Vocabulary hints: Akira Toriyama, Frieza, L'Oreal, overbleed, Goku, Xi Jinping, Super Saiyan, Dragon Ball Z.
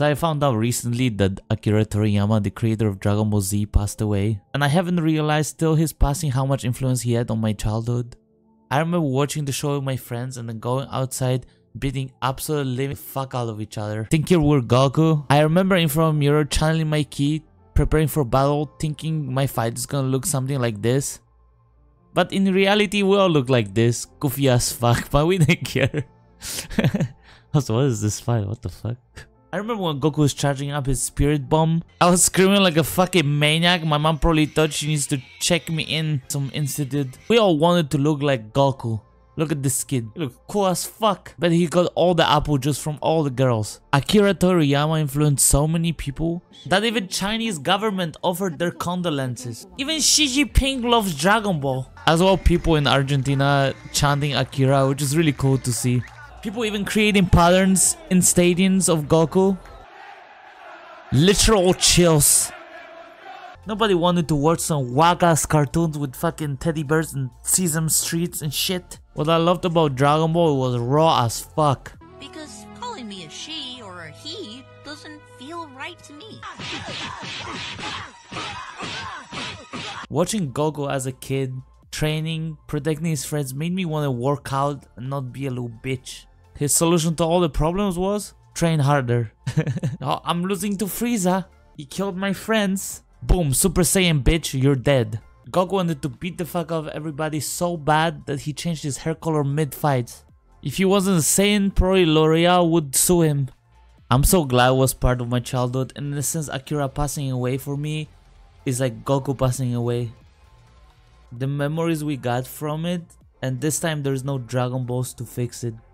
So I found out recently that Akira Toriyama, the creator of Dragon Ball Z, passed away, and I haven't realized till his passing how much influence he had on my childhood. I remember watching the show with my friends and then going outside beating absolute living fuck out of each other. Think here we're Goku. I remember in front of a mirror channeling my ki, preparing for battle, thinking my fight is gonna look something like this. But in reality, we all look like this, goofy as fuck, but we didn't care. Also, what is this fight? What the fuck? I remember when Goku was charging up his spirit bomb, I was screaming like a fucking maniac. My mom probably thought she needs to check me in some institute. We all wanted to look like Goku. Look at this kid. He looked cool as fuck. But he got all the apple juice from all the girls. Akira Toriyama influenced so many people that even Chinese government offered their condolences. Even Xi Jinping loves Dragon Ball. As well, people in Argentina chanting Akira, which is really cool to see. People even creating patterns in stadiums of Goku. Literal chills. Nobody wanted to watch some whack-ass cartoons with fucking teddy bears and Sesame Streets and shit. What I loved about Dragon Ball was raw as fuck. Because calling me a she or a he doesn't feel right to me. Watching Goku as a kid, training, protecting his friends made me want to work out and not be a little bitch. His solution to all the problems was train harder. Now I'm losing to Frieza. He killed my friends. Boom, Super Saiyan bitch, you're dead. Goku wanted to beat the fuck out of everybody so bad that he changed his hair color mid-fight. If he wasn't a Saiyan, probably L'Oreal would sue him. I'm so glad it was part of my childhood, and in a sense Akira passing away for me is like Goku passing away. The memories we got from it, and this time there's no Dragon Balls to fix it.